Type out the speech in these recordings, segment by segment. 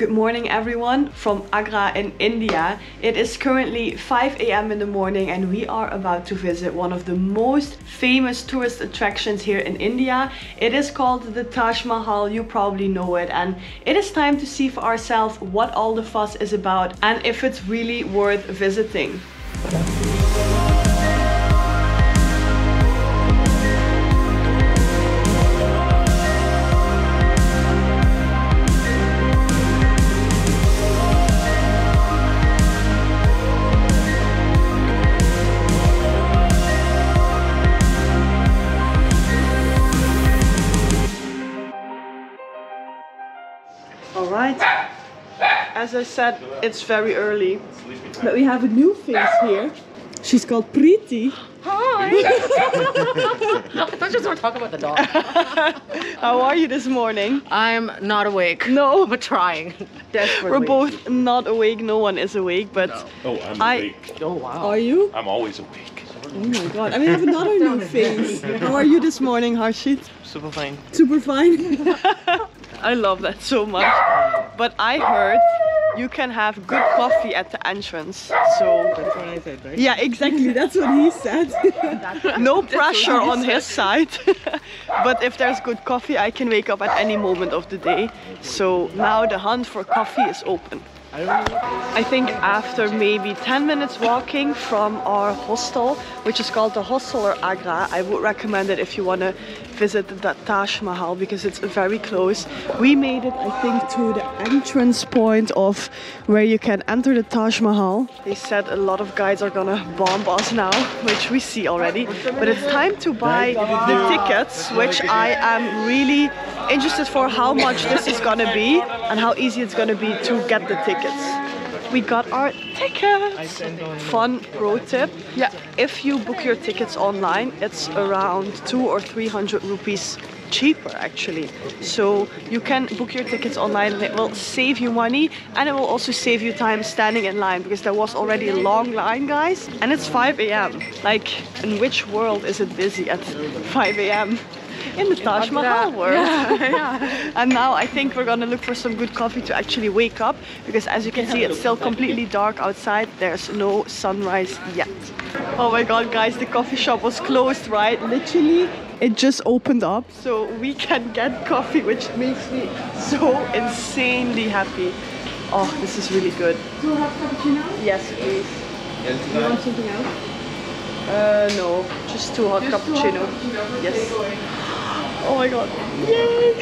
Good morning everyone from Agra in India. It is currently 5 a.m. in the morning and we are about to visit one of the most famous tourist attractions here in India. It is called the Taj Mahal, you probably know it, and it is time to see for ourselves what all the fuss is about and if it's really worth visiting. As I said, it's very early, but we have a new face here. She's called Preeti. Hi! I thought you were talking about the dog. How are you this morning? I'm not awake. No, but trying. Desperately. We're both not awake. No one is awake, but no. Oh, I'm awake. Oh wow! Are you? I'm always awake. Oh my god! And we have another new face. How are you this morning, Harshit? Super fine. Super fine. I love that so much. But I heard you can have good coffee at the entrance. So that's what I said, right? Yeah, exactly. That's what he said. No pressure on his side. But if there's good coffee, I can wake up at any moment of the day. So now the hunt for coffee is open. I think after maybe 10 minutes walking from our hostel, which is called the Hosteller Agra, I would recommend it if you want to visit the Taj Mahal because it's very close. We made it, I think, to the entrance point of where you can enter the Taj Mahal. They said a lot of guides are gonna bomb us now, which we see already. But it's time to buy the tickets, which I am really interested for how much this is gonna be and how easy it's gonna be to get the tickets. We got our tickets. Fun pro tip. Yeah, if you book your tickets online, it's around 200 or 300 rupees cheaper actually. So you can book your tickets online and it will save you money and it will also save you time standing in line because there was already a long line, guys. And it's 5 a.m. Like, in which world is it busy at 5 a.m.? In the Taj Mahal world. Yeah. And now I think we're gonna look for some good coffee to actually wake up because as you can see it's still completely dark outside. There's no sunrise yet. Oh my god guys, the coffee shop was closed, right? Literally it just opened up so we can get coffee, which makes me so insanely happy. Oh, this is really good. Do you have cappuccino? Yes please. Do you want something else? No, just two hot cappuccino. Yes. Oh my god. Yay! Yay.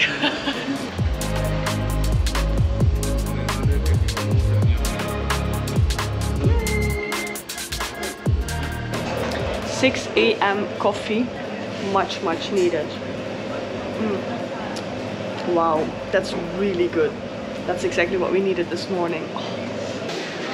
6 a.m. coffee. Much, much needed. Mm. Wow, that's really good. That's exactly what we needed this morning. Oh.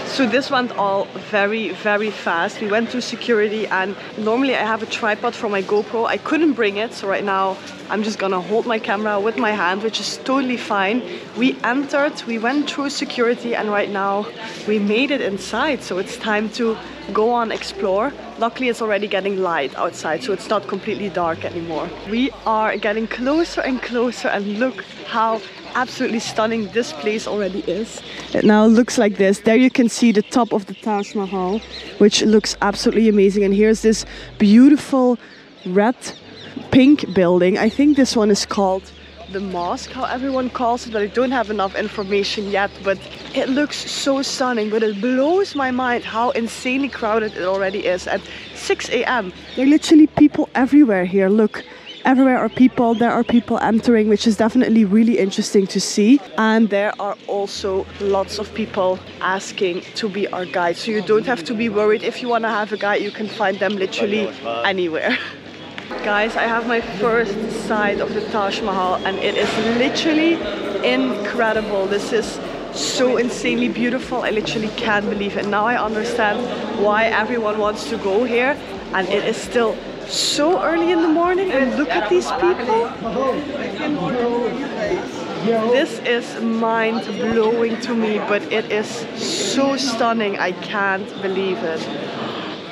So this went all very, very fast. We went through security and normally I have a tripod for my GoPro. I couldn't bring it, so right now I'm just gonna hold my camera with my hand, which is totally fine. We entered, we went through security and right now we made it inside. So it's time to go on explore. Luckily it's already getting light outside, so it's not completely dark anymore. We are getting closer and closer and look how absolutely stunning this place already is. It now looks like this. There you can see the top of the Taj Mahal, which looks absolutely amazing. And here's this beautiful red pink building. I think this one is called the mosque, how everyone calls it, but I don't have enough information yet. But it looks so stunning, but it blows my mind how insanely crowded it already is at 6 a.m. There are literally people everywhere here. Look. Everywhere are people, there are people entering, which is definitely really interesting to see. And there are also lots of people asking to be our guide. So you don't have to be worried. If you want to have a guide, you can find them literally anywhere. Guys, I have my first sight of the Taj Mahal and it is literally incredible. This is so insanely beautiful. I literally can't believe it. Now I understand why everyone wants to go here and it is still so early in the morning and look at these people. This is mind-blowing to me, but it is so stunning. I can't believe it.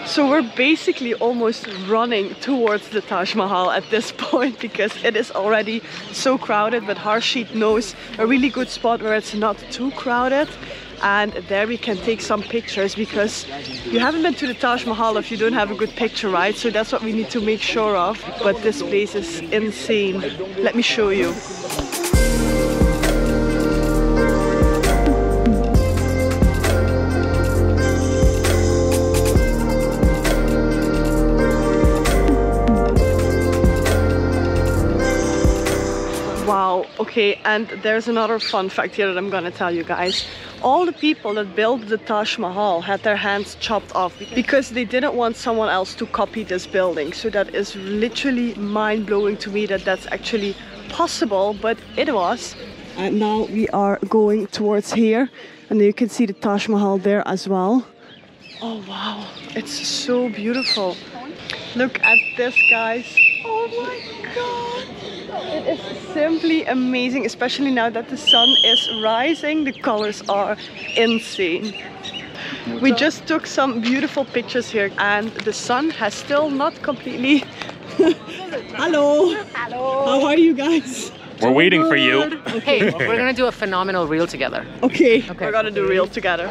So we're basically almost running towards the Taj Mahal at this point because it is already so crowded, but Harshit knows a really good spot where it's not too crowded. And there we can take some pictures because you haven't been to the Taj Mahal if you don't have a good picture, right? So that's what we need to make sure of. But this place is insane. Let me show you. Wow, okay, and there's another fun fact here that I'm gonna tell you guys. All the people that built the Taj Mahal had their hands chopped off because they didn't want someone else to copy this building. So that is literally mind-blowing to me that that's actually possible, but it was. And now we are going towards here, and you can see the Taj Mahal there as well. Oh wow, it's so beautiful. Look at this, guys. Oh my god, it is simply amazing, especially now that the sun is rising. The colors are insane. We just took some beautiful pictures here and the sun has still not completely Hello. Hello, how are you guys? We're waiting for you. Okay, we're gonna do a phenomenal reel together. Okay. We're gonna do a reel together.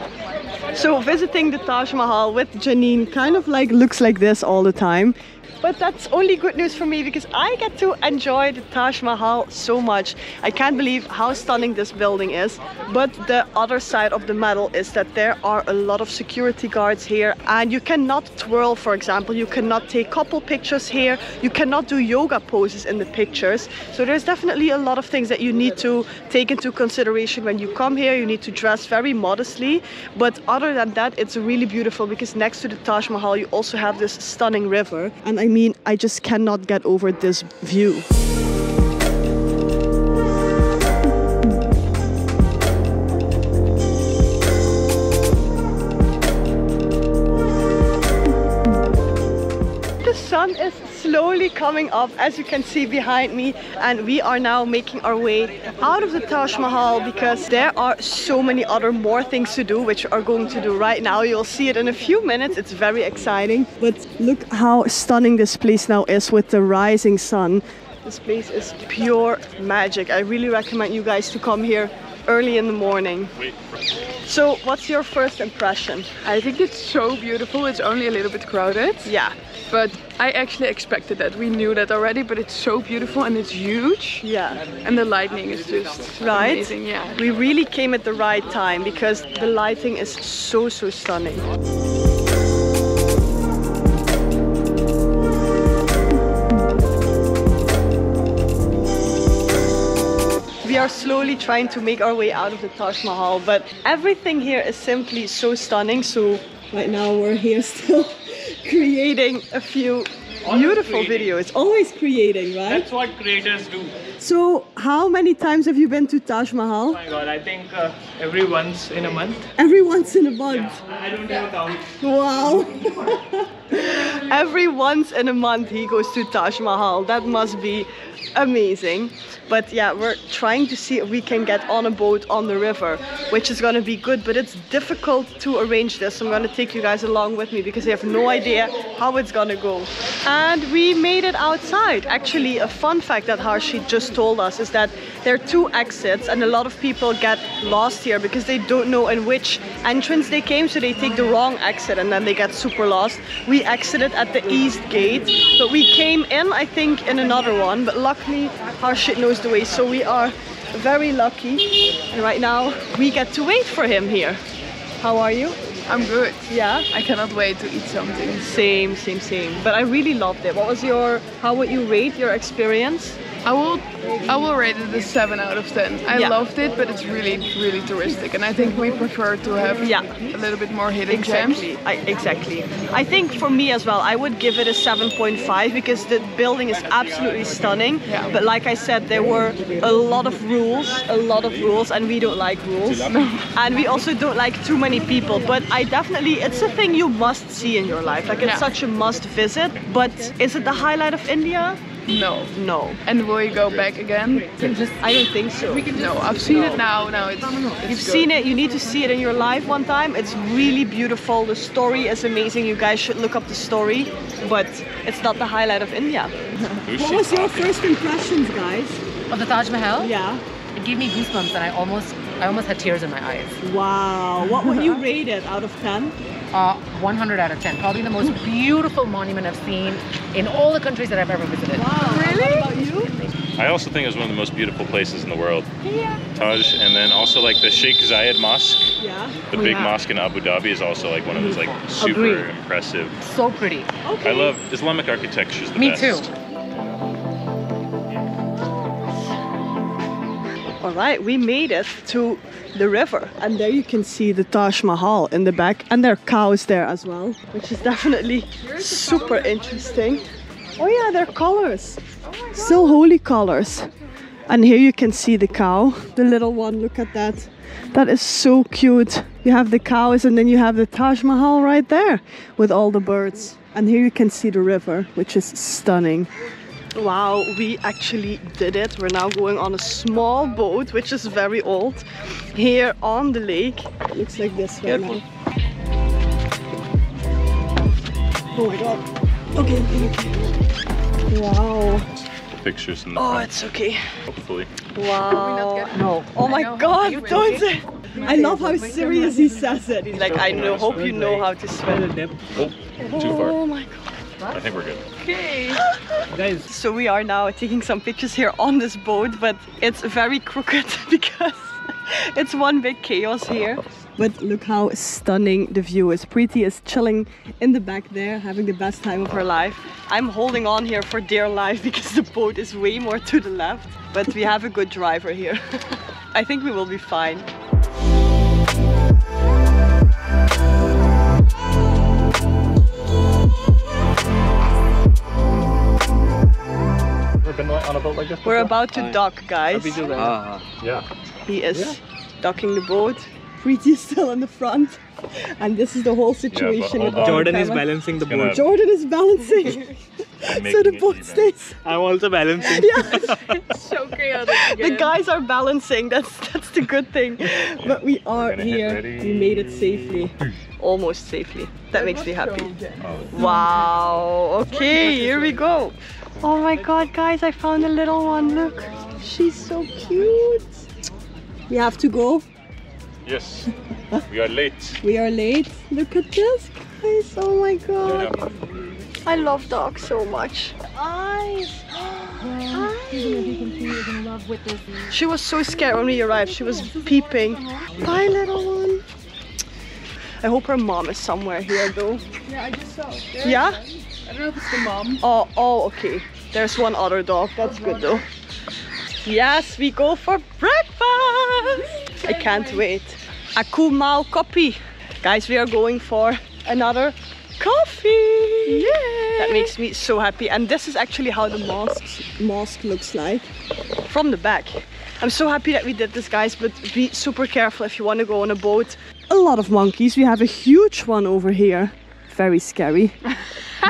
So visiting the Taj Mahal with Janine kind of like looks like this all the time. But that's only good news for me because I get to enjoy the Taj Mahal so much. I can't believe how stunning this building is. But the other side of the medal is that there are a lot of security guards here. And you cannot twirl, for example. You cannot take couple pictures here. You cannot do yoga poses in the pictures. So there's definitely a lot of things that you need to take into consideration when you come here. You need to dress very modestly. But other than that, it's really beautiful because next to the Taj Mahal, you also have this stunning river. And I mean, I just cannot get over this view. The sun is slowly coming up, as you can see behind me, and we are now making our way out of the Taj Mahal because there are so many other more things to do, which we are going to do right now. You'll see it in a few minutes. It's very exciting, but look how stunning this place now is with the rising sun. This place is pure magic. I really recommend you guys to come here early in the morning. So what's your first impression? I think it's so beautiful. It's only a little bit crowded. Yeah. But I actually expected that. We knew that already, but it's so beautiful and it's huge. Yeah. And the lighting is just amazing. Yeah. We really came at the right time because the lighting is so stunning. We are slowly trying to make our way out of the Taj Mahal, but everything here is simply so stunning. So right now we're here still creating a few beautiful videos. Always creating, right? That's what creators do. So how many times have you been to Taj Mahal? Oh my god, I think every once in a month. Every once in a month? Yeah, I don't have a count. Wow. Every once in a month he goes to Taj Mahal. That must be amazing. But yeah, we're trying to see if we can get on a boat on the river, which is going to be good, but it's difficult to arrange this. I'm going to take you guys along with me because I have no idea how it's going to go. And we made it outside. Actually, a fun fact that Harshit just told us is that there are two exits and a lot of people get lost here because they don't know in which entrance they came, so they take the wrong exit and then they get super lost. We exited at the east gate, but we came in, I think, in another one, but luckily Harshit knows the way, so we are very lucky. And right now we get to wait for him here. How are you? I'm good. Yeah? I cannot wait to eat something. Same. But I really loved it. What was your... how would you rate your experience? I will rate it a 7 out of 10. I loved it, but it's really touristic, and I think we prefer to have a little bit more hidden gems. Exactly. I think for me as well, I would give it a 7.5 because the building is absolutely stunning. Yeah. But like I said, there were a lot of rules, and we don't like rules. No. And we also don't like too many people, but I definitely, it's a thing you must see in your life. Like it's such a must visit, but is it the highlight of India? No. And will you go back again? I don't think so. No, I've seen it now. No, it's You've good. Seen it. You need to see it in your life one time. It's really beautiful. The story is amazing. You guys should look up the story. But it's not the highlight of India. What was your first impressions, guys? Of the Taj Mahal? Yeah. It gave me goosebumps, and I almost had tears in my eyes. Wow. What would you rate it out of 10? 100 out of 10. Probably the most beautiful monument I've seen in all the countries that I've ever visited. Wow. Really? What about you? I also think it was one of the most beautiful places in the world. Yeah. Taj, and then also like the Sheikh Zayed mosque. Yeah. The big mosque in Abu Dhabi is also like one of those like super impressive. So pretty. Okay. I love Islamic architecture. Is the best. Me too. Alright, we made it to the river, and there you can see the Taj Mahal in the back, and there are cows there as well, which is definitely super interesting. Oh yeah, they're colors, still holy colors. And here you can see the cow, the little one, look at that. That is so cute. You have the cows and then you have the Taj Mahal right there with all the birds. And here you can see the river, which is stunning. Wow, we actually did it. We're now going on a small boat, which is very old, here on the lake. It looks like this right now. Oh my god. Okay. Wow. Pictures in the front. Oh, it's okay. Hopefully. Wow. No. Oh my god, don't say. I love how serious he says it. He's like, hope you know how to swim. Oh, too far. Oh my god. I think we're good. Okay. Guys. So we are now taking some pictures here on this boat, but it's very crooked because it's one big chaos here. But look how stunning the view is. Preeti is chilling in the back there, having the best time of her life. I'm holding on here for dear life because the boat is way more to the left. But we have a good driver here. I think we will be fine. On a boat like this before? We're about to dock, guys. He is docking the boat. Preeti is still in the front, and this is the whole situation. Yeah, Jordan is balancing the boat. Jordan is balancing, so the boat stays. I'm also balancing. Yeah, it's so chaotic. The guys are balancing. That's the good thing. Yeah. But we are here. We made it safely, almost safely. That makes me happy. Wow. Okay, here we go. Oh my god, guys, I found a little one. Look, she's so cute. We have to go. Yes, we are late. We are late. Look at this, guys. Oh my god. Yeah. I love dogs so much. Eyes. She was so scared when we arrived. She was peeping. Bye, little one. I hope her mom is somewhere here, though. Yeah, I just saw. Yeah? I don't know if it's the mom. Oh, okay. There's one other dog. That's good though. Yes, we go for breakfast. I can't wait. Aku mau kopi. Guys, we are going for another coffee. Yay. That makes me so happy. And this is actually how the mosque looks like from the back. I'm so happy that we did this, guys, but be super careful if you want to go on a boat. A lot of monkeys. We have a huge one over here. Very scary.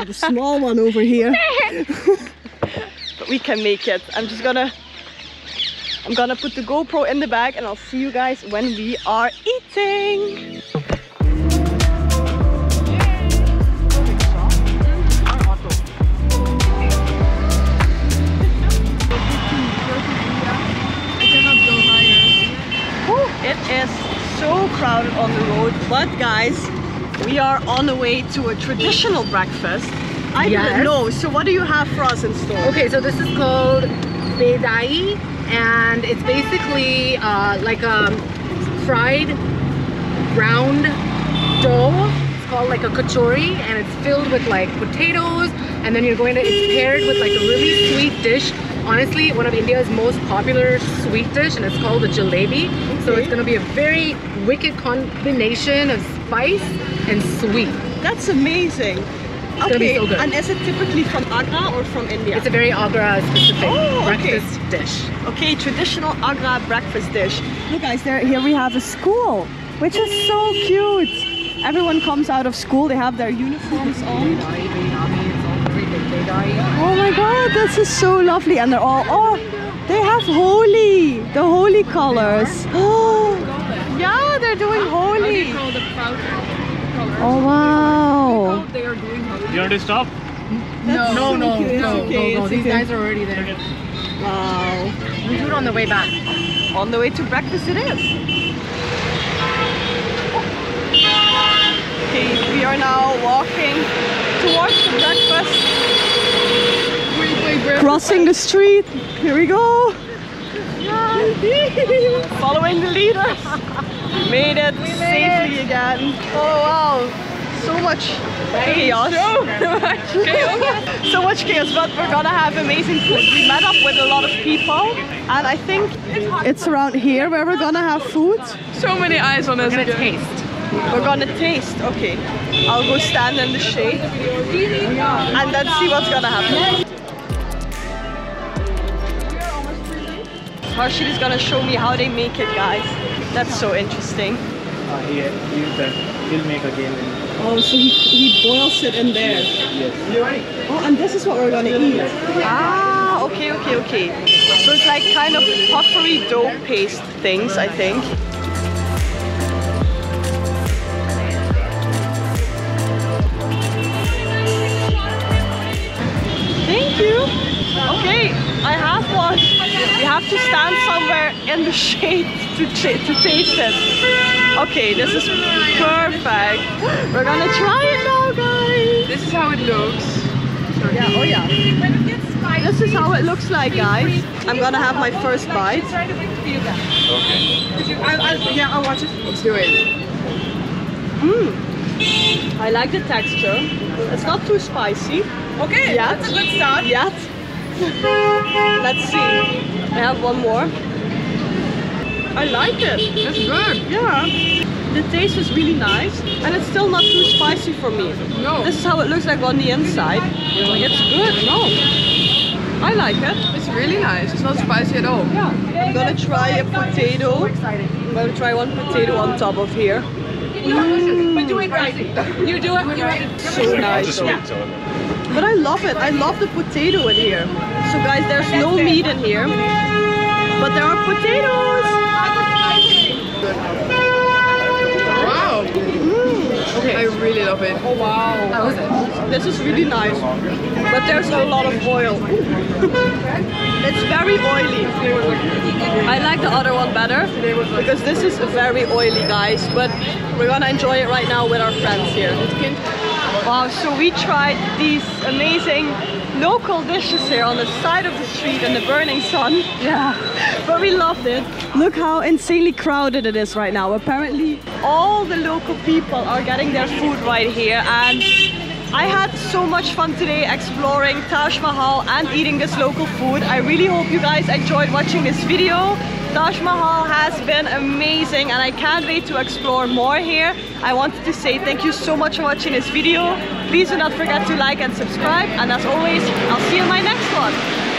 The small one over here. But we can make it. I'm gonna put the GoPro in the bag, and I'll see you guys when we are eating. It is so crowded on the road, but guys, we are on the way to a traditional breakfast. I didn't know. So what do you have for us in store? Okay, so this is called bedai, and it's basically like a fried round dough. It's called like a kachori, and it's filled with like potatoes, and then it's paired with like a really sweet dish. Honestly, one of India's most popular sweet dish, and it's called the jalebi. Okay. So it's gonna be a very wicked combination of spice and sweet. That's amazing. It's gonna be so good. And is it typically from Agra or from India? It's a very Agra specific breakfast dish. Okay, traditional Agra breakfast dish. Look guys, here we have a school, which is so cute. Everyone comes out of school, they have their uniforms on. Oh my god, this is so lovely. And they're all, oh, they have Holi, the Holi colors. Oh, yeah, they're doing Holi. Oh wow. You want to stop? No, these guys are already there. Wow. We do it on the way back. On the way to breakfast it is. Okay, we are now walking towards the breakfast. Crossing the street. Here we go. Yeah. Following the leaders. Made it safely again. Oh wow. So much chaos. So much chaos, but we're gonna have amazing food. We met up with a lot of people and I think it's around here where we're gonna have food. So many eyes on us. We're gonna taste. We're gonna taste, okay. I'll go stand in the shade and then see what's gonna happen. Harshit is gonna show me how they make it, guys. That's so interesting. He'll make again. Oh, so he boils it in there. Yes. You're right. Oh, and this is what we're gonna eat. Ah, okay. So it's like kind of puffery dough paste things, I think. Thank you. Okay, I have one. You have to stand somewhere in the shade to taste it. Okay, this is perfect. We're gonna try it now, guys. This is how it looks. Sorry. Yeah, oh yeah. This is how it looks like, guys. I'm gonna have my first bite. Okay. I'll watch it. Let's do it. Mmm. I like the texture. It's not too spicy. Okay, that's a good start. Yet. Let's see. I have one more. I like it. It's good. Yeah. The taste is really nice and it's still not too spicy for me. No. This is how it looks like on the inside. It's good. No. I like it. It's really nice. It's not spicy at all. Yeah. I'm gonna try a potato. I'm gonna try one potato on top of here. But do it right. You do it right. So nice. Yeah. But I love it. I love the potato in here. So guys, there's no meat in here, but there are potatoes. Wow! Mm. Okay. I really love it. Oh wow! How is it? This is really nice, but there's a lot of oil. It's very oily. I like the other one better because this is very oily, guys. But we're gonna enjoy it right now with our friends here. Wow! So we tried these amazing local dishes here on the side of the street in the burning sun. Yeah, but we loved it. Look how insanely crowded it is right now. Apparently all the local people are getting their food right here, and I had so much fun today exploring Taj Mahal and eating this local food. I really hope you guys enjoyed watching this video. Taj Mahal has been amazing and I can't wait to explore more here. I wanted to say thank you so much for watching this video. Please do not forget to like and subscribe, and as always, I'll see you in my next one.